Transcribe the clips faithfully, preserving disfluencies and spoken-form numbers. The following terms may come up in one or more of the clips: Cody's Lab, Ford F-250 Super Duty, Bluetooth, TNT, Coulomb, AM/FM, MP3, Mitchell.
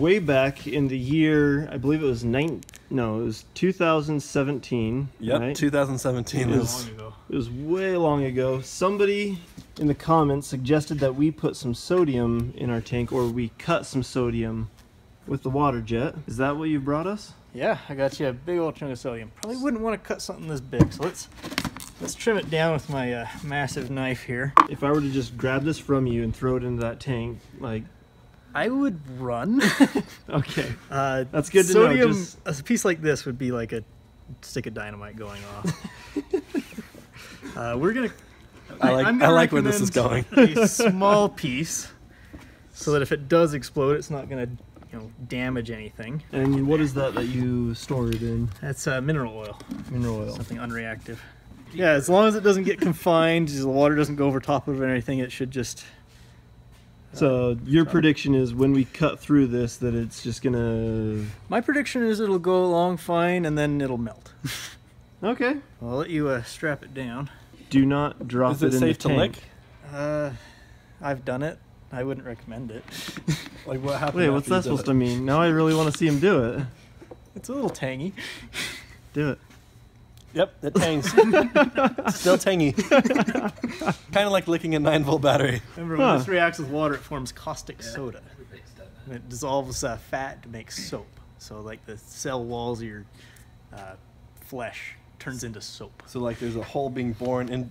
way back in the year, I believe it was nine. No, it was two thousand seventeen. Yep, right? two thousand seventeen. It was, long ago. It was way long ago. Somebody in the comments suggested that we put some sodium in our tank, or we cut some sodium with the water jet. Is that what you brought us? Yeah, I got you a big old chunk of sodium. Probably wouldn't want to cut something this big, so let's let's trim it down with my uh, massive knife here. If I were to just grab this from you and throw it into that tank, like, I would run. Okay, uh, that's good to sodium, know. Just... a piece like this would be like a stick of dynamite going off. uh, we're gonna. I like. I'm gonna I like where this is going. A small piece, so that if it does explode, it's not gonna, you know, damage anything. And what is that that you store it in? That's uh, mineral oil. Mineral oil. Something unreactive. Yeah, as long as it doesn't get confined, the water doesn't go over top of it or anything, it should just... So your prediction is when we cut through this that it's just gonna... My prediction is it'll go along fine and then it'll melt. Okay. I'll let you uh, strap it down. Do not drop it in the tank. Is it safe to lick? Uh, I've done it. I wouldn't recommend it. Like what happened? Wait, what's that supposed to mean? Now I really want to see him do it. It's a little tangy. Do it. Yep, it tangs. Still tangy. Kind of like licking a nine volt battery. Remember, when huh. this reacts with water, it forms caustic yeah. soda. And it dissolves uh, fat to make soap. So, like, the cell walls of your uh, flesh turns into soap. So, like, there's a hole being born and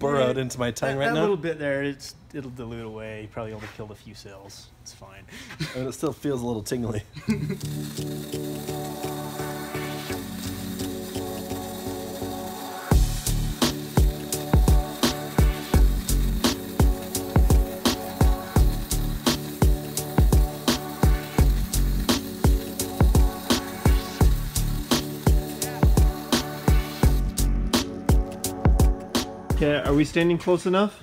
burrowed yeah, into my tongue that, right that now? That little bit there, it's, it'll dilute away. You probably only killed a few cells. It's fine. I mean, it still feels a little tingly. Okay, are we standing close enough?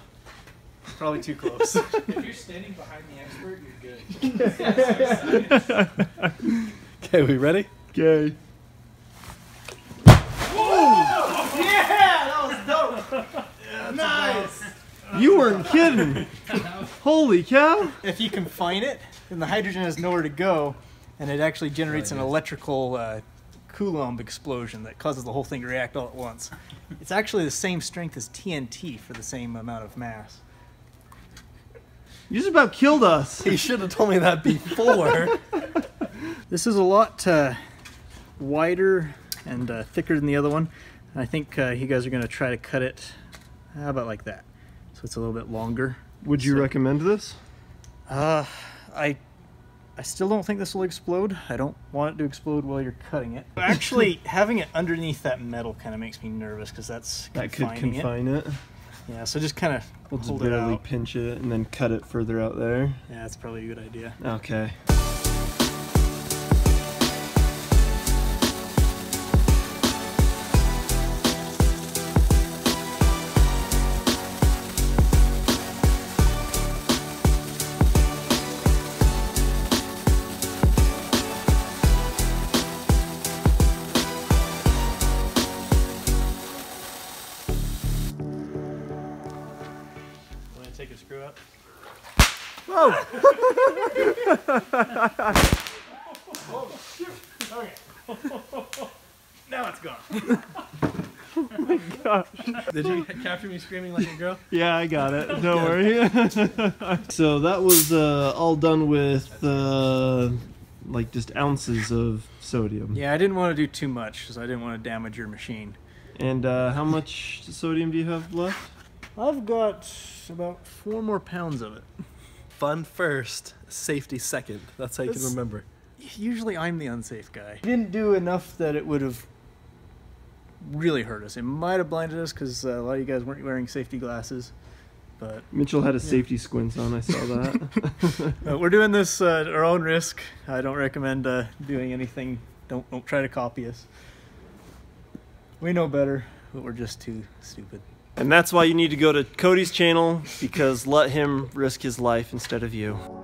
Probably too close. If you're standing behind the expert, you're good. Okay, we ready? Okay. Whoa! Oh, yeah! That was dope! Yeah, nice! You weren't kidding! Holy cow! If you confine it, then the hydrogen has nowhere to go, and it actually generates an electrical uh, Coulomb explosion that causes the whole thing to react all at once. It's actually the same strength as T N T for the same amount of mass. You just about killed us. You should have told me that before. This is a lot uh, wider and uh, thicker than the other one. I think uh, you guys are going to try to cut it how about like that. So it's a little bit longer. Would you so, recommend this? Uh, I... I still don't think this will explode. I don't want it to explode while you're cutting it. Actually, having it underneath that metal kind of makes me nervous because that's that could confine it. it. Yeah, so just kind of we'll hold just barely it out. pinch it and then cut it further out there. Yeah, that's probably a good idea. Okay. Take a screw up. Whoa! Oh, shoot. Okay. Now it's gone. Oh my gosh. Did you capture me screaming like a girl? Yeah, I got it. Don't yeah. worry. So that was uh, all done with uh, like just ounces of sodium. Yeah, I didn't want to do too much because I didn't want to damage your machine. And uh, how much sodium do you have left? I've got about four more pounds of it. Fun first, safety second. That's how you That's, can remember. Usually I'm the unsafe guy. I didn't do enough that it would have really hurt us. It might have blinded us because uh, a lot of you guys weren't wearing safety glasses. But Mitchell had a yeah. safety squint on, I saw that. uh, we're doing this uh, at our own risk. I don't recommend uh, doing anything. Don't, don't try to copy us. We know better, but we're just too stupid. And that's why you need to go to Cody's channel, because let him risk his life instead of you.